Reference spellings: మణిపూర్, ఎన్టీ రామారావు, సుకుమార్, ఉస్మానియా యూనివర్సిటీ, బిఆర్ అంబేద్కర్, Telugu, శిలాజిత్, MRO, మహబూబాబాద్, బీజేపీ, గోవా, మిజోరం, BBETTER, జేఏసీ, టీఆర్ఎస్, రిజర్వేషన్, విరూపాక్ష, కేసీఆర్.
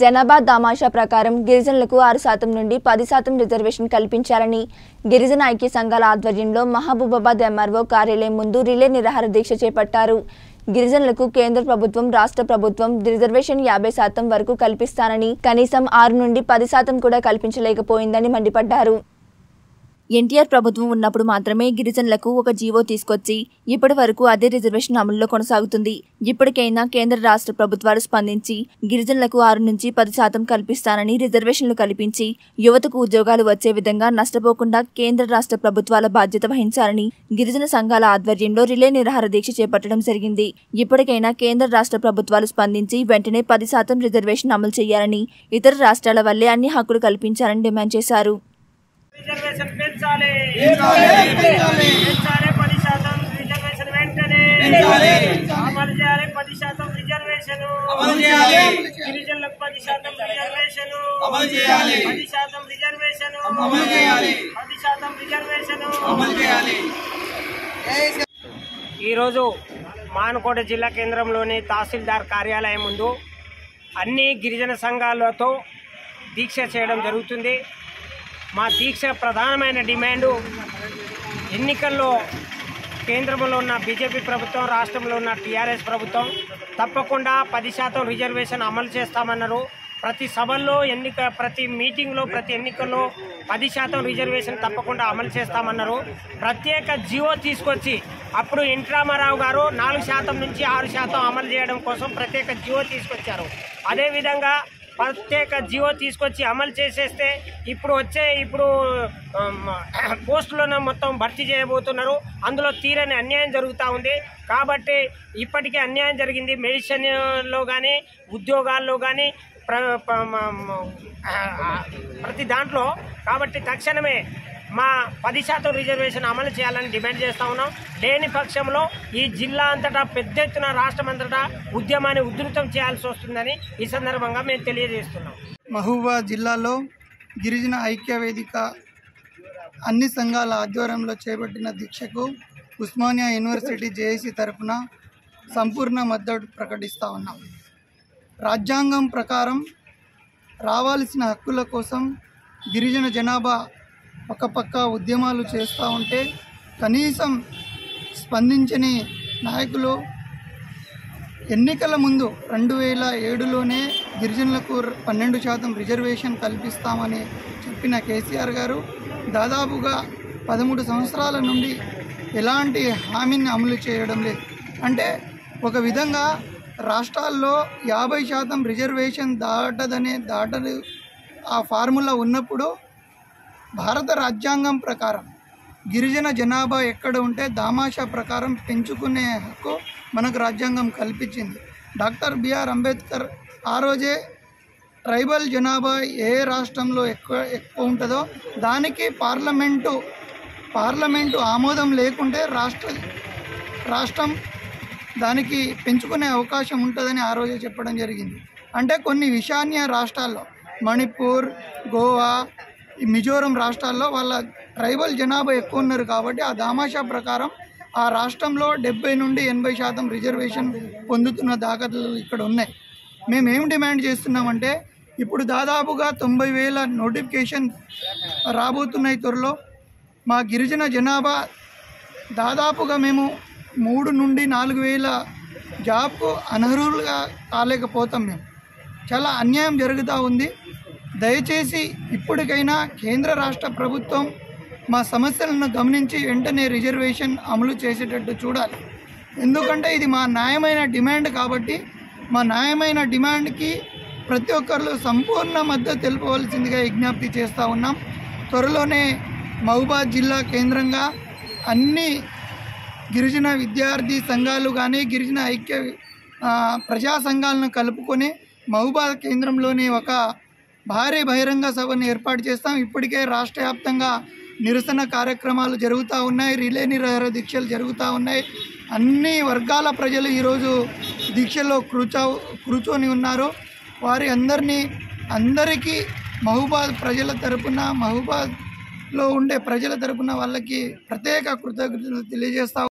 జనాభా దామాషా ప్రకారం గిరిజనులకు 6% నుండి 10% రిజర్వేషన్ కల్పించాలని గిరిజన ఐక్య సంఘాల ఆధ్వర్యంలో మహబూబాబాద్ MRO కార్యాలయం ముందు రిలే నిరాహార దీక్ష చేపట్టారు। గిరిజనులకు కేంద్ర ప్రభుత్వం రాష్ట్ర ప్రభుత్వం రిజర్వేషన్ 50% వరకు కల్పిస్తానని కనీసం 6 నుండి 10% కూడా కల్పించలేకపోయిందని మండిపడ్డారు। ఎన్టీఆర్ ప్రభుత్వం ఉన్నప్పుడు మాత్రమే గిరిజనులకు ఒక జీవో తీసుకొచ్చి ఇప్పటి వరకు అదే రిజర్వేషన్ అమలులో కొనసాగుతుంది। ఇప్పటికైనా కేంద్ర రాష్ట్ర ప్రభుత్వాలు స్పందించి గిరిజనులకు 6 నుంచి 10% కల్పిస్తానని రిజర్వేషన్లు కల్పించి యువతకు ఉద్యోగాలు వచ్చే విధంగా నష్టపోకుండా కేంద్ర రాష్ట్ర ప్రభుత్వాల బాధ్యత వహించాలని గిరిజన సంఘాల ఆధ్వర్యంలో రిలే నిరాహార దీక్ష చేపట్టడం జరిగింది। ఇప్పటికైనా కేంద్ర రాష్ట్ర ప్రభుత్వాలు స్పందించి వెంటనే 10% రిజర్వేషన్ అమలు చేయాలని ఇతర రాష్ట్రాల వల్లే అన్ని హక్కులు కల్పించాలని డిమాండ్ చేశారు। रिजर्वेशन पेंचाले 10% रिजर्वेशन वेंटने अमल చేయాలి। 10% रिजर्वेशन अमल చేయాలి। గిరిజనులకు 10% रिजर्वेशन अमल చేయాలి। 10% रिजर्वेशन अमल చేయాలి। 10% रिजर्वेशन अमल చేయాలి। ఈ రోజు మానకోట జిల్లా కేంద్రంలోని తహసీల్దార్ కార్యాలయం ముందు అన్ని గిరిజన సంఘాలతో దీక్ష చేయడం జరుగుతుంది। మా దీక్ష ప్రధానమైన డిమాండు ఎన్నికల్లో కేంద్రంలో ఉన్న బీజేపీ ప్రభుత్వం రాష్ట్రంలో ఉన్న టీఆర్ఎస్ ప్రభుత్వం తప్పకుండా 10% రిజర్వేషన్ అమలు చేస్తామన్నారు। ప్రతి సభల్లో ప్రతి మీటింగ్లో ప్రతి ఎన్నికల్లో 10% రిజర్వేషన్ తప్పకుండా అమలు చేస్తామన్నారు। ప్రత్యేక జీవో తీసుకొచ్చి అప్పుడు ఎన్టీ రామారావు గారు 4% నుంచి 6% అమలు చేయడం కోసం ప్రత్యేక జీవో తీసుకొచ్చారు। అదేవిధంగా ప్రత్యేక జీవో తీసుకొచ్చి అమలు చేసేస్తే ఇప్పుడు పోస్టులను మొత్తం భర్తీ చేయబోతున్నారు। అందులో తీరని అన్యాయం జరుగుతూ ఉంది కాబట్టి ఇప్పటికే అన్యాయం జరిగింది। మెడిసిన్లో కానీ ఉద్యోగాల్లో కానీ ప్రతి దాంట్లో కాబట్టి తక్షణమే మా 10% రిజర్వేషన్ అమలు చేయాలని డిమాండ్ చేస్తూ ఉన్నాం। లేని పక్షంలో ఈ జిల్లా అంతటా పెద్ద ఎత్తున రాష్ట్రం అంతటా ఉద్యమాన్ని ఉధృతం చేయాల్సి వస్తుందని ఈ సందర్భంగా మేము తెలియజేస్తున్నాం। మహబూబాబాద్ జిల్లాలో గిరిజన ఐక్య వేదిక అన్ని సంఘాల ఆధ్వర్యంలో చేపట్టిన దీక్షకు ఉస్మానియా యూనివర్సిటీ జేఏసీ తరఫున సంపూర్ణ మద్దతు ప్రకటిస్తూ ఉన్నాం। రాజ్యాంగం ప్రకారం రావాల్సిన హక్కుల కోసం గిరిజన జనాభా పక్క పక్క ఉద్యమాలు చేస్తూ ఉంటే కనీసం స్పందించని నాయకులు ఎన్నికల ముందు 2007లోనే గిరిజనులకు 12% రిజర్వేషన్ కల్పిస్తామని చెప్పిన కేసీఆర్ గారు దాదాపుగా 13 సంవత్సరాల నుండి ఎలాంటి హామీని అమలు చేయడం లేదు। అంటే ఒక విధంగా రాష్ట్రాల్లో 50% రిజర్వేషన్ దాటదు ఆ ఫార్ములా ఉన్నప్పుడు భారత రాజ్యాంగం ప్రకారం గిరిజన జనాభా ఎక్కడ ఉంటే దామాషా ప్రకారం పెంచుకునే హక్కు మనకు రాజ్యాంగం కల్పించింది। డాక్టర్ బిఆర్ అంబేద్కర్ ఆ రోజే ట్రైబల్ జనాభా ఏ రాష్ట్రంలో ఎక్కువ ఉంటుందో దానికి పార్లమెంటు ఆమోదం లేకుంటే రాష్ట్రం దానికి పెంచుకునే అవకాశం ఉంటుందని ఆ రోజే చెప్పడం జరిగింది। అంటే కొన్ని ఈశాన్య రాష్ట్రాల్లో మణిపూర్ గోవా మిజోరం రాష్ట్రాల్లో వాళ్ళ ట్రైబల్ జనాభా ఎక్కువ ఉన్నారు కాబట్టి ఆ దామాషా ప్రకారం ఆ రాష్ట్రంలో 70 నుండి 80% రిజర్వేషన్ పొందుతున్న దాఖలు ఇక్కడ ఉన్నాయి। మేమేం డిమాండ్ చేస్తున్నామంటే ఇప్పుడు దాదాపుగా 90,000 నోటిఫికేషన్ రాబోతున్నాయి త్వరలో। మా గిరిజన జనాభా దాదాపుగా మేము 3 నుండి 4,000 జాబ్కు అనర్హులుగా కాలేకపోతాం। మేము చాలా అన్యాయం జరుగుతూ ఉంది। దయచేసి ఇప్పటికైనా కేంద్ర రాష్ట్ర ప్రభుత్వం మా సమస్యలను గమనించి వెంటనే రిజర్వేషన్ అమలు చేసేటట్టు చూడాలి। ఎందుకంటే ఇది మా న్యాయమైన డిమాండ్ కాబట్టి మా న్యాయమైన డిమాండ్కి ప్రతి ఒక్కరు సంపూర్ణ మద్దతు తెలుపవలసిందిగా విజ్ఞప్తి చేస్తూ ఉన్నాం। త్వరలోనే మహబూబాబాద్ జిల్లా కేంద్రంగా అన్ని గిరిజన విద్యార్థి సంఘాలు కానీ గిరిజన ఐక్య ప్రజా సంఘాలను కలుపుకొని మహబూబాబాద్ కేంద్రంలోని ఒక భారీ బహిరంగ సభను ఏర్పాటు చేస్తాం। ఇప్పటికే రాష్ట్ర వ్యాప్తంగా నిరసన కార్యక్రమాలు జరుగుతూ ఉన్నాయి, రిలే నిరాహార దీక్షలు జరుగుతూ ఉన్నాయి। అన్ని వర్గాల ప్రజలు ఈరోజు దీక్షలో కూర్చొని ఉన్నారు। అందరికీ మహబూబాబాద్ ప్రజల తరపున మహబూబాబాద్లో ఉండే ప్రజల తరపున వాళ్ళకి ప్రత్యేక కృతజ్ఞతలు తెలియజేస్తా